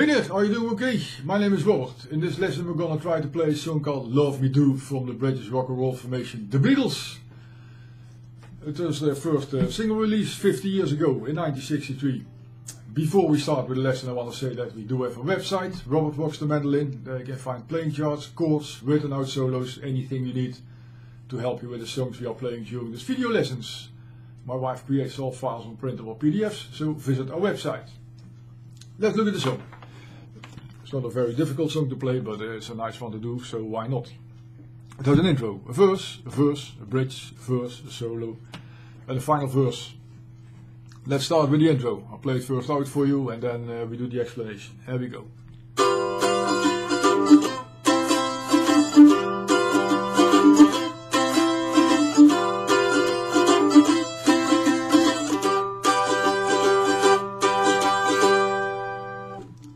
Hey there, are you doing okay? My name is Robert. In this lesson we're gonna try to play a song called Love Me Do from the British rock and roll formation The Beatles. It was their first single release 50 years ago in 1963. Before we start with the lesson, I want to say that we do have a website, Robert Rocks The Mandolin. There you can find playing charts, chords, written out solos, anything you need to help you with the songs we are playing during this video lessons. My wife creates all files on printable PDFs, so visit our website. Let's look at the song. It's not a very difficult song to play, but it's a nice one to do, so why not? It has an intro, a verse, a bridge, a verse, a solo, and a final verse. Let's start with the intro. I'll play it first out for you and then we do the explanation. Here we go.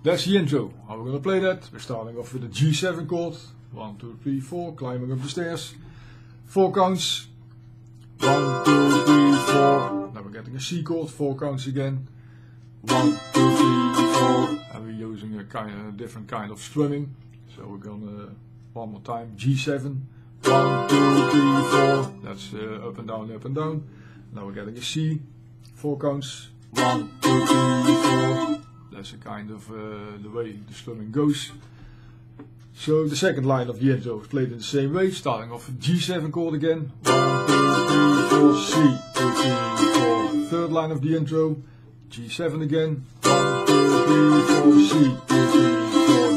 That's the intro. How we're going to play that? We're starting off with the G7 chord. 1, 2, 3, 4, climbing up the stairs. 4 counts. 1, 2, 3, 4. Now we're getting a C chord, 4 counts again. 1, 2, 3, 4. And we're using a different kind of strumming. So we're going to, one more time, G7. 1, 2, 3, 4. That's up and down, up and down. Now we're getting a C, 4 counts. 1, 2, 3, 4. That's a kind of the way the strumming goes. So the second line of the intro is played in the same way, starting off with G7 chord again. 1, 2, 3, 4, C, 2, 3, 4. Third line of the intro, G7 again. 1, 2, 3, 4, C, 2, 3,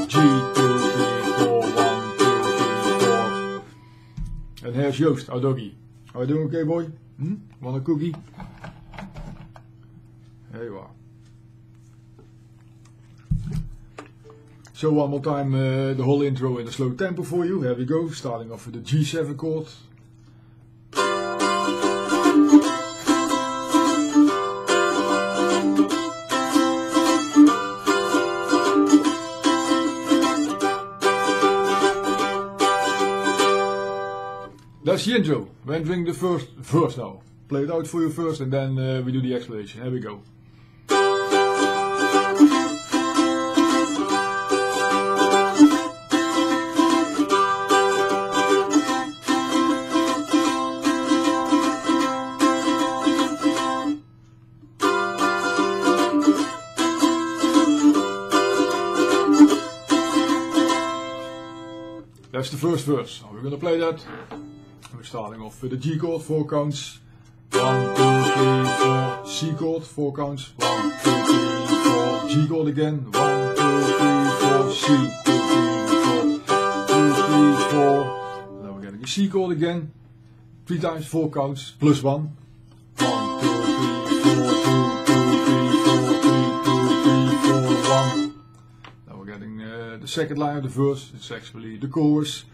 4, G, 2, 3, 4, 1, 2, 3, 4. And here's Joost, our doggy. Are you doing okay, boy? Want a cookie? There you are. So one more time the whole intro in a slow tempo for you. Here we go, starting off with the G7 chord. That's the intro. We're entering the first verse now. Play it out for you first and then we do the explanation. Here we go. That's the first verse. Now we're going to play that. We're starting off with the G chord, 4 counts. 1, 2, 3, 4. C chord, 4 counts. 1, 2, 3, 4. G chord again. 1, 2, 3, 4. C, 2, 3, 4. 2, 3, 4. Now we're getting a C chord again. 3 times, 4 counts, plus 1. 1, 2, 3, 4, 2, 2, 3, 4, 3, 2, 3, 4, 1. Now we're getting the second line of the verse. It's actually the chorus.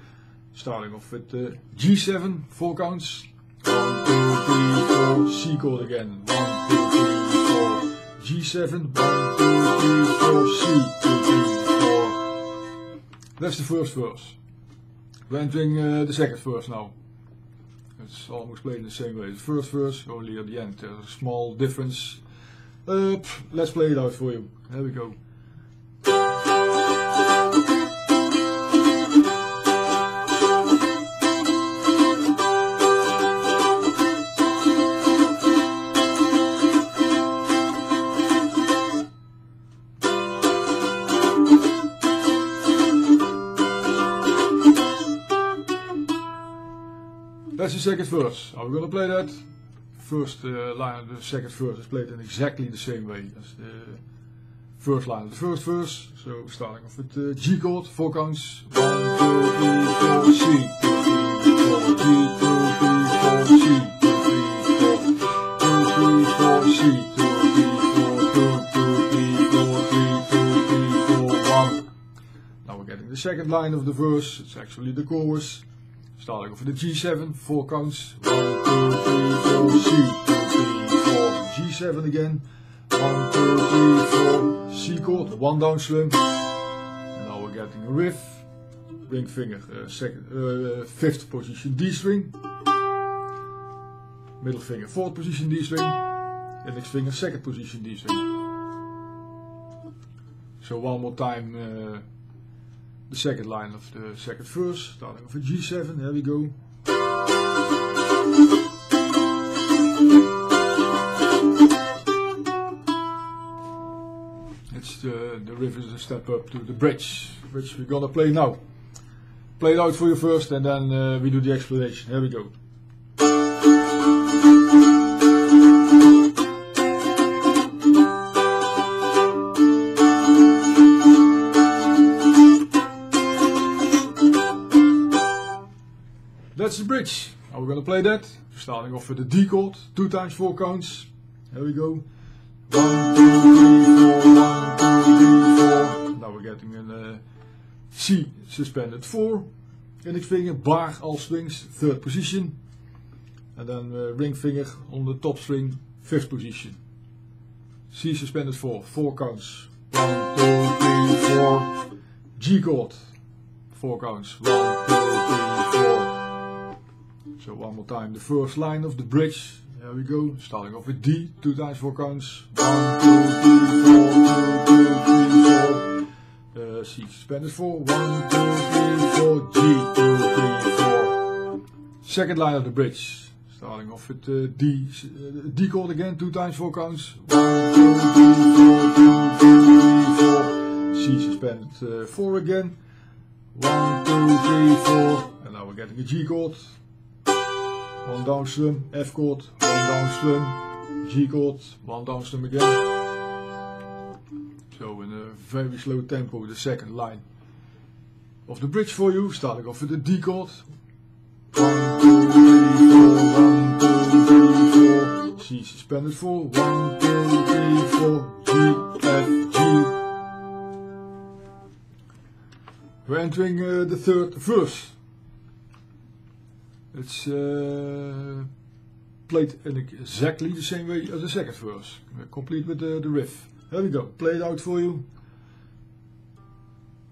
Starting off with G7, 4 counts. 1, 2, 3, 4. C chord again. 1, 2, 3, 4. G7, 1, 2, 3, 4. C, 2, 3, 4. That's the first verse. We're entering the second verse now. It's almost played in the same way as the first verse, only at the end there's a small difference. Let's play it out for you. There we go. That's the second verse. How are we going to play that? First line of the second verse is played in exactly the same way as the first line of the first verse. So starting off with G chord, 4 counts. 1, 2, 3, 4, C, 2, 3, 4, G, 2, 3, 4, C, 2, 3, 4, 2, 3, 4, C, 2, 3, 4, 2, 3, 4, 3, 2, 3, 4, 1. Now we're getting the second line of the verse. It's actually the chorus. Starting off with the G7, 4 counts. 1, 2, 3, 4, C, 2, 3, 4. G7 again. 1, 2, 3, 4. C chord, 1 down slim. And now we're getting a riff. Ring finger, 5th position D string. Middle finger, 4th position D string. Index finger, 2nd position D string. So one more time, the second line of the second verse, starting off with G7, there we go. It's the riff is a step up to the bridge, which we're gonna play now. Play it out for you first and then we do the explanation. Here we go. That's the bridge. Now we're going to play that. Starting off with the D chord, 2 times 4 counts. Here we go. 1, 2, 3, 4, 1, 2, 3, 4. Now we're getting in C suspended 4, index finger, bar, all strings, 3rd position, and then ring finger on the top string, 5th position. C suspended 4, 4 counts, 1, 2, 3, 4, G chord, 4 counts, 1, 2, 3, 4. So one more time, the first line of the bridge, there we go, starting off with D, 2 times 4 counts, 1, 2, 3, 4, 2, 2, 3. C suspended 4, 1, 2, 3, 4, G, 2, 3, 4. Second line of the bridge, starting off with D chord again, 2 times 4 counts, 1, 2, 3, 4, 2, 3, 4, C suspended 4 again, 1, 2, 3, 4, and now we're getting a G chord, 1 down strum, F chord, 1 down strum, G chord, 1 down strum again. So in a very slow tempo, the second line of the bridge for you, starting off with the D chord. 1, 2, 3, 4, 1, 2, 3, 4, C suspended 4, 1, 2, 3, 4, G, F, G. We're entering the third verse. It's played in exactly the same way as the second verse. We're complete with the riff. Here we go, play it out for you.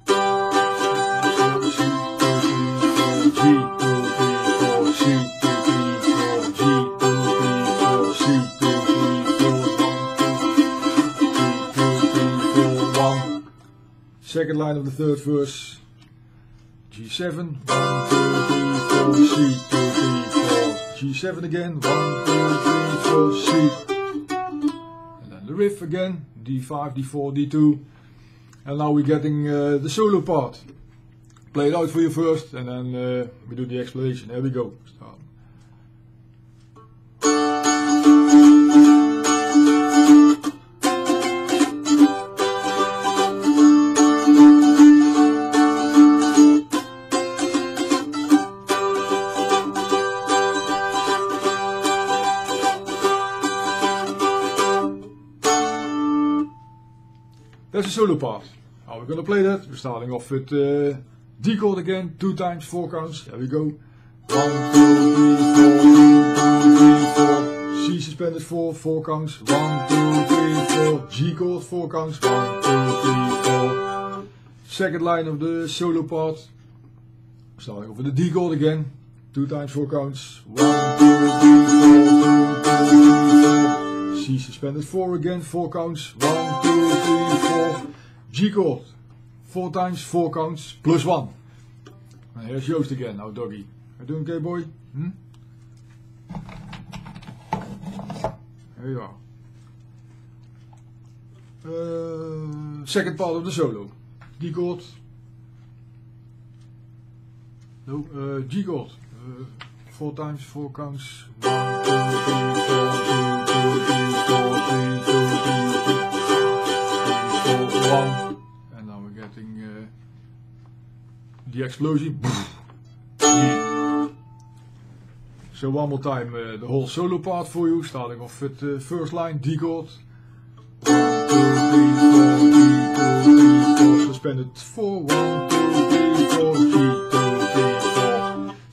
C, 2, 3, 4, G, 2, 3, 4, C, 2, 3, 4, G, 2, 3, 4, C, 2, 3, 4, 1, 2, 3, 4, 1. Second line of the third verse. G7, 1, 2, 3, 4, C, 2, 3, 4. G7 again, 1, 2, 3, 4, C. The riff again, D5, D4, D2, and now we're getting the solo part. Play it out for you first and then we do the explanation. Here we go. Start. That's the solo part. Now we're going to play that. We're starting off with D chord again, 2 times 4 counts. There we go. 1, 2, 3, 4, 2, 3, 4. C suspended 4, 4 counts. 1, 2, 3, 4. G chord, 4 counts. 1, 2, 3, 4. Second line of the solo part. Starting off with the D chord again, 2 times 4 counts. 1, 2, 3, 4, 2, 3, 4. C suspended 4 again, 4 counts, 1, 2, 3, 4, G chord, 4 times 4 counts, plus 1. And here's Joost again, now doggy. How you doing, okay boy? Hmm? Here you are. Second part of the solo, D chord, no, G chord, 4 times 4 counts, 1, 2, 3, 4, 2. 1. And now we're getting the explosion. So one more time the whole solo part for you, starting off with the first line, D chord. 1, 2, 3, 4, D, 2, 3, 4, suspended 4, 1, 2, 3, 4, G, 2, 3, 4.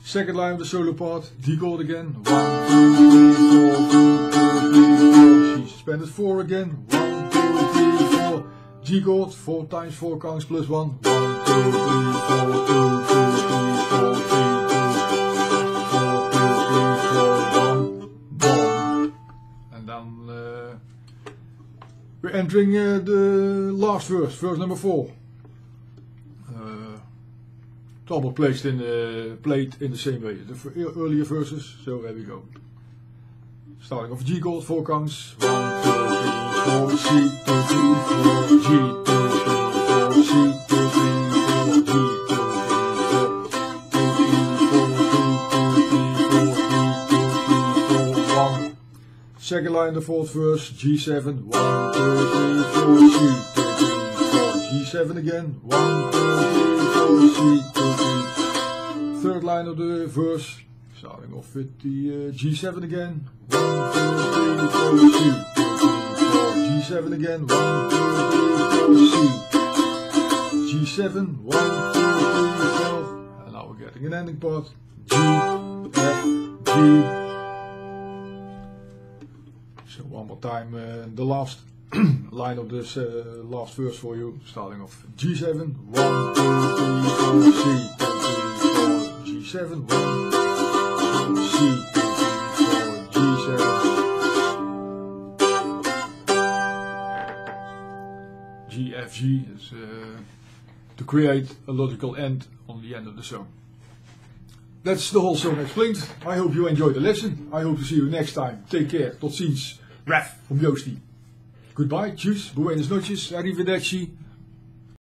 Second line of the solo part, D chord again. 1, 2, 3, 4, 2, 3, 4, G suspended 4 again. 1, 2, 3, 4. G chord, 4 times 4 counts plus 1. 1, 2, 3, 4, 2, 2, 3, 4, 3, 2, 4, 2, 3, 4, 1, 1. And then we We're entering the last verse, verse number 4. It's all played in the same way as the earlier verses, so there we go. Starting off G chord, 4 counts. 1, 2, 3, 4, C, 2, 3, 4, G, 2, 3, 4, C, 2, 3, 4, G, 2, 3, 4. Second line, the fourth verse, G7, 1, 2, 3, 4, C, 2, 3, 4, G7 again, 1, 2, 3, 4, C, 2, 3. Third line of the verse, starting off with the G7 again, 1, 2, 3, 4, C, 2, 3, 4, G7 again, 1, 2, 3, 4, C, G7, 1, 2, 3, 4, and now we're getting an ending part, G, F, G. So one more time, the last line of this last verse for you, starting off G7, 1, 2, 3, 4, C, 2, 3, 4, G7, 1, 2, C, 2, 3, 4, G7. G, F, G is to create a logical end on the end of the song. That's the whole song explained. I hope you enjoyed the lesson. I hope to see you next time. Take care. Tot ziens. Raf from Joostie. Goodbye. Tjus. Buenas noches. Arrivederci.